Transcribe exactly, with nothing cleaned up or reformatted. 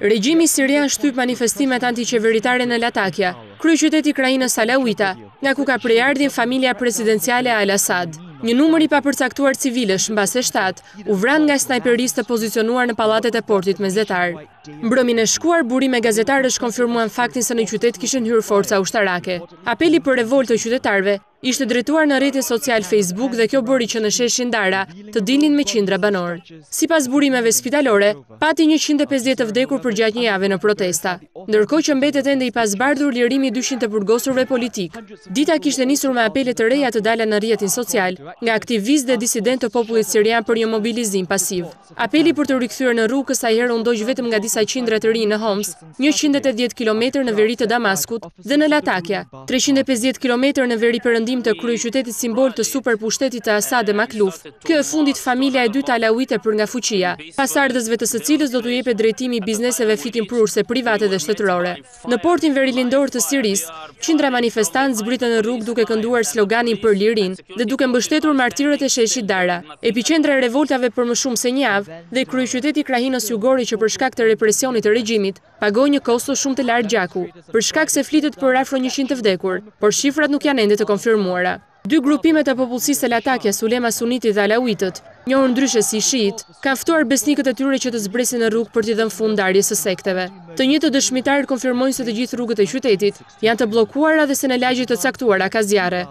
Regjimi sirian shtyp manifestimet antiqeveritare në Latakia, kryeqytet i krainës Alawita, nga ku ka përardhur familja presidenciale al-Assad. Një numër i papërcaktuar civilësh, mbas e shtatë, u vran nga snajperistë të pozicionuar në pallatet e portit mesdhetar. Mbrëmjen e shkuar, burime gazetarësh konfirmuan faktin se në qytet kishin hyrë forca ushtarake. Apeli për revoltë të qytetarëve ishte drejtuar në rrjetin social Facebook dhe kjo bëri që në Sheshin Dara të dilnin me qindra banor. Sipas burimeve spitalore, pati njëqind e pesëdhjetë të vdekur përgjatë një jave në protesta, ndërkohë që mbetet ende i pasbardhur lirimi i dyqind të burgosurve politik. Dita kishte nisur me apele të reja të dala në rrjetin social nga aktivistë dhe disidentë të popullit sirian për një mobilizim pasiv. Apeli për të rikthyer në rrugë kësaj herë u ndoq vetëm nga disa qindra të rinj në Homs, njëqind e tetëdhjetë kilometra në veri të Damaskut dhe në Latakia, treqind e pesëdhjetë kilometra në veri perëndimore të kryeqytetit simbol të superpushtetit të Asad dhe Makluf. Kjo e fundit familja e dytë alawite për nga fuqia, pasardhësve të së cilës do t'u jepet drejtimi i bizneseve fitimprurëse private dhe shtetërore. Në portin verilindor të Sirisë, qindra manifestantë zbritën në rrugë duke kënduar sloganin për lirinë dhe duke mbështetur martirët e Sheshit Dara, epiqendra e revoltave për më shumë se një javë dhe kryeqyteti i krahinës jugore që për shkak të represionit të regjimit pagoi një kosto shumë të lartë gjaku, për shkak se flitet për afro njëqind të vdekur, por shifrat nuk janë ende të konfirmuara. Dy grupimet e popullsisë Latakia, Sulema Suniti dhe Alawitët, njohur ndryshe si Shiit, kanë ftuar besnikët e tyre që të zbresin në rrugë për t'i dhënë fund ndarjes së sekteve. Të njëjtë dëshmitarë konfirmojnë se të gjithë rrugët e qytetit janë të bllokuara dhe se në lagje të caktuara ka zjarre.